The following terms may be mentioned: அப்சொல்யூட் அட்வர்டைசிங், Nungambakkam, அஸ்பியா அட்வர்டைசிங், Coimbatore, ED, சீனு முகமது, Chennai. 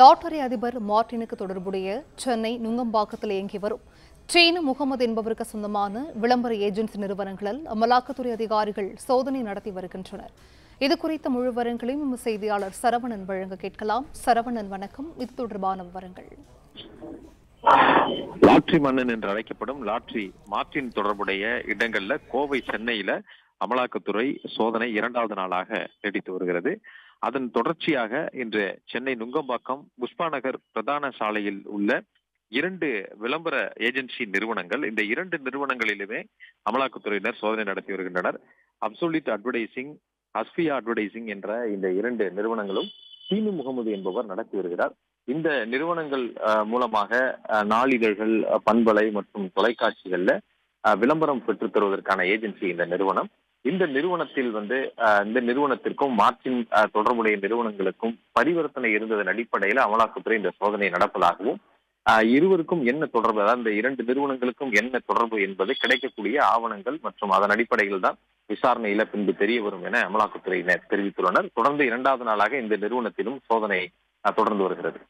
Lottery அதிபர் மார்ட்டினுக்கு தொடர்புடைய சென்னை நுங்கம்பாக்கத்தில் இயங்கி வரும் சீன முகமது என்பவருக்கு சொந்தமான விளம்பர ஏஜென்சி நிறுவனங்களில் அமலாக்கத்துறை அதிகாரிகள் சோதனை நடத்தி வருகின்றனர். இது குறித்த முழு விவரங்களையும் நம்ம செய்தியாளர் சரவணன் வழங்க கேட்கலாம். சரவணன் வணக்கம், இது தொடர்பான விவரங்கள். லாட்டரி மன்னன் என்று அழைக்கப்படும் லாட்டரி மார்ட்டின் தொடர்புடைய இடங்கள்ல கோவை, சென்னையில அமலாக்கத்துறை சோதனை இரண்டாவது நாளாக நீடித்து வருகிறது. அதன் தொடர்ச்சியாக இன்று சென்னை நுங்கம்பாக்கம் புஷ்பாநகர் பிரதான சாலையில் உள்ள 2 விளம்பர ஏஜென்சி நிறுவனங்கள், இந்த 2 நிறுவனங்களிலுமே அமலாக்கத்துறையினர் சோதனை நடத்தி வருகின்றனர். அப்சொல்யூட் அட்வர்டைசிங், அஸ்பியா அட்வர்டைசிங் என்ற இந்த 2 நிறுவனங்களும் சீனு முகமது என்பவர் நடத்தி வருகிறார். இந்த நிறுவனங்கள் மூலமாக நாளிதழ்கள், பண்பலை மற்றும் தொலைக்காட்சிகள்ல விளம்பரம் பெற்றுத் தருவதற்கான ஏஜென்சி இந்த நிறுவனம். இந்த நிறுவனத்தில் இந்த நிறுவனத்திற்கும் மார்ட்டின் தொடர்புடைய நிறுவனங்களுக்கும் பரிவர்த்தனை இருந்ததன் அடிப்படையில் அமலாக்கத்துறை இந்த சோதனை நடப்பதாகவும், இருவருக்கும் என்ன தொடர்பு, அதாவது இந்த 2 நிறுவனங்களுக்கும் என்ன தொடர்பு என்பது கிடைக்கக்கூடிய ஆவணங்கள் மற்றும் அதன் அடிப்படையில் தான் விசாரணையில பின்பு தெரிய வரும் என அமலாக்கத்துறையினர் தெரிவித்துள்ளனர். தொடர்ந்து இரண்டாவது நாளாக இந்த நிறுவனத்திலும் சோதனை தொடர்ந்து வருகிறது.